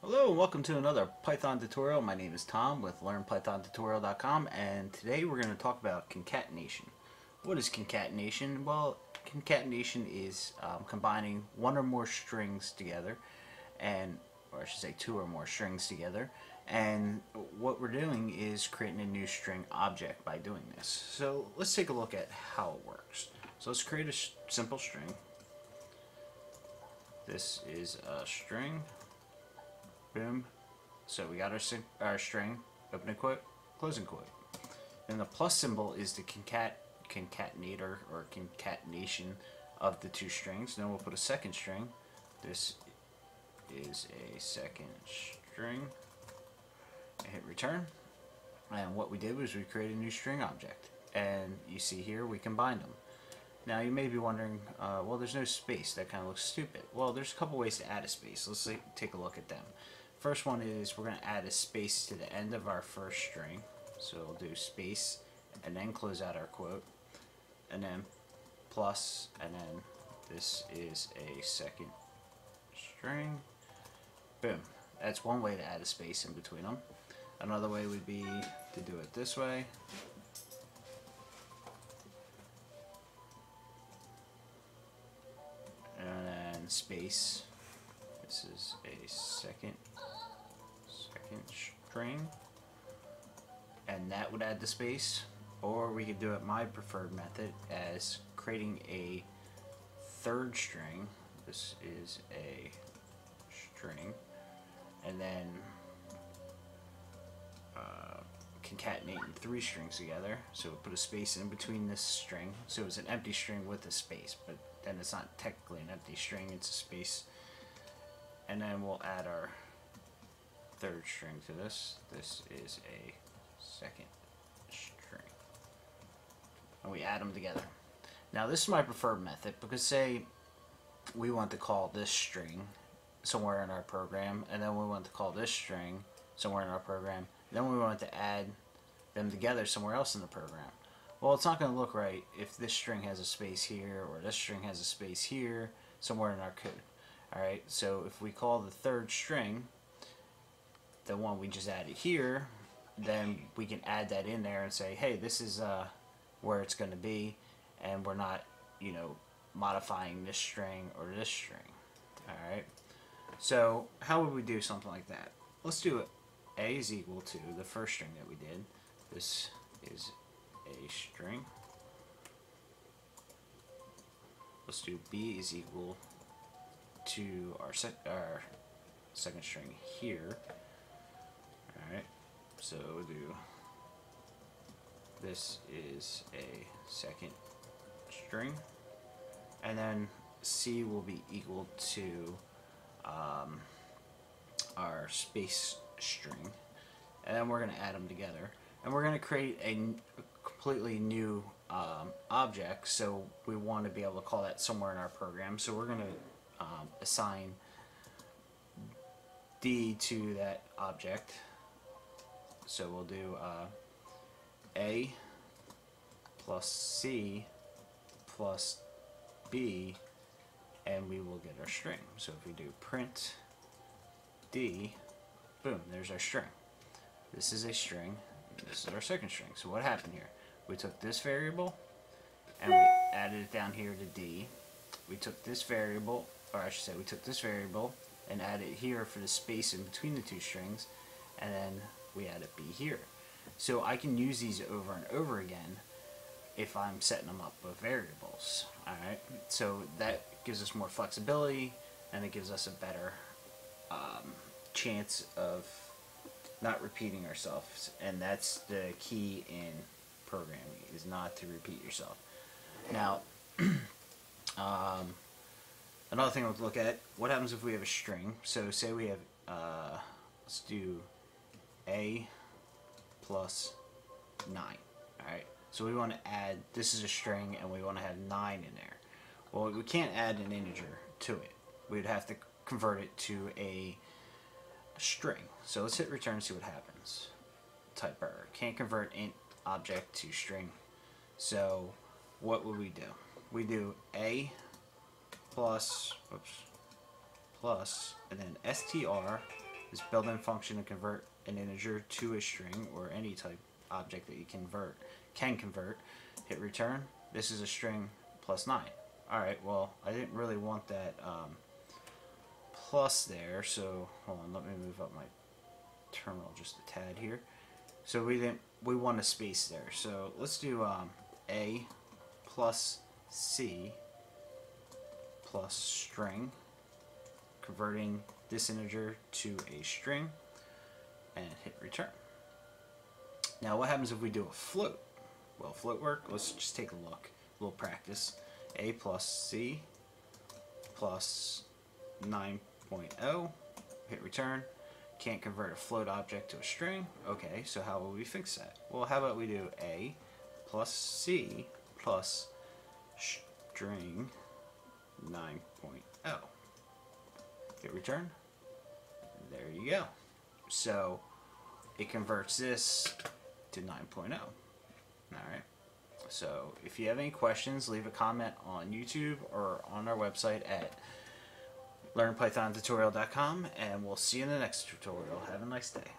Hello and welcome to another Python tutorial. My name is Tom with LearnPythonTutorial.com, and today we're going to talk about concatenation. What is concatenation? Well, concatenation is combining one or more strings together, and or I should say two or more strings together, and what we're doing is creating a new string object by doing this. So let's take a look at how it works. So let's create a simple string. This is a string. Boom. So we got our string, opening quote, closing quote. And the plus symbol is the concatenator or concatenation of the two strings. Then we'll put a second string. This is a second string. I hit return. And what we did was we created a new string object. And you see here we combined them. Now you may be wondering, well, there's no space. That kind of looks stupid. Well, there's a couple ways to add a space. Let's take a look at them. First one is we're going to add a space to the end of our first string. So we'll do space and then close out our quote. And then plus, and then this is a second string. Boom. That's one way to add a space in between them. Another way would be to do it this way. Space. This is a second string, and that would add the space. Or we could do it my preferred method as creating a third string. This is a string, and then concatenating three strings together. So we put a space in between this string. So it's an empty string with a space, but then it's not technically an empty string, it's a space. And then we'll add our third string to this. This is a second string. And we add them together. Now this is my preferred method, because say we want to call this string somewhere in our program, and then we want to call this string somewhere in our program, then we want to add them together somewhere else in the program. Well, it's not going to look right if this string has a space here or this string has a space here somewhere in our code. Alright, so if we call the third string, the one we just added here, then we can add that in there and say, hey, this is where it's going to be, and we're not, you know, modifying this string or this string. Alright, so how would we do something like that? Let's do it. A is equal to the first string that we did. This is a string. Let's do B is equal to our second string here. Alright, so we'll do this is a second string, and then C will be equal to our space string, and then we're going to add them together, and we're going to create a completely new object. So we want to be able to call that somewhere in our program, so we're going to assign D to that object. So we'll do A plus C plus B, and we will get our string. So if we do print D, boom, there's our string. This is a string, this is our second string. So what happened here? We took this variable and we added it down here to D. We took this variable, or I should say we took this variable and added it here for the space in between the two strings, and then we added B here. So I can use these over and over again if I'm setting them up with variables. Alright, so that gives us more flexibility, and it gives us a better chance of not repeating ourselves, and that's the key in programming, is not to repeat yourself. Now another thing we'll look at, what happens if we have a string? So say we have let's do A plus 9. Alright, so we want to add, this is a string and we want to have 9 in there. Well, we can't add an integer to it, we'd have to convert it to a string. So let's hit return and see what happens. Type error. Can't convert int object to string. So what would we do? We do A plus, and then str This built-in function to convert an integer to a string or any type object that you can convert. Hit return. This is a string plus 9. Alright, well, I didn't really want that plus there, so hold on, let me move up my terminal just a tad here. So we want a space there. So let's do A plus C plus string, converting this integer to a string, and hit return. Now what happens if we do a float? Will float work? Let's just take a look, a little practice. A plus C plus 9.0, hit return. Can't convert a float object to a string. Okay, so how will we fix that? Well, how about we do A plus C plus string 9.0. Hit return. There you go. So it converts this to 9.0. Alright. So if you have any questions, leave a comment on YouTube or on our website at LearnPythonTutorial.com, and we'll see you in the next tutorial. Have a nice day.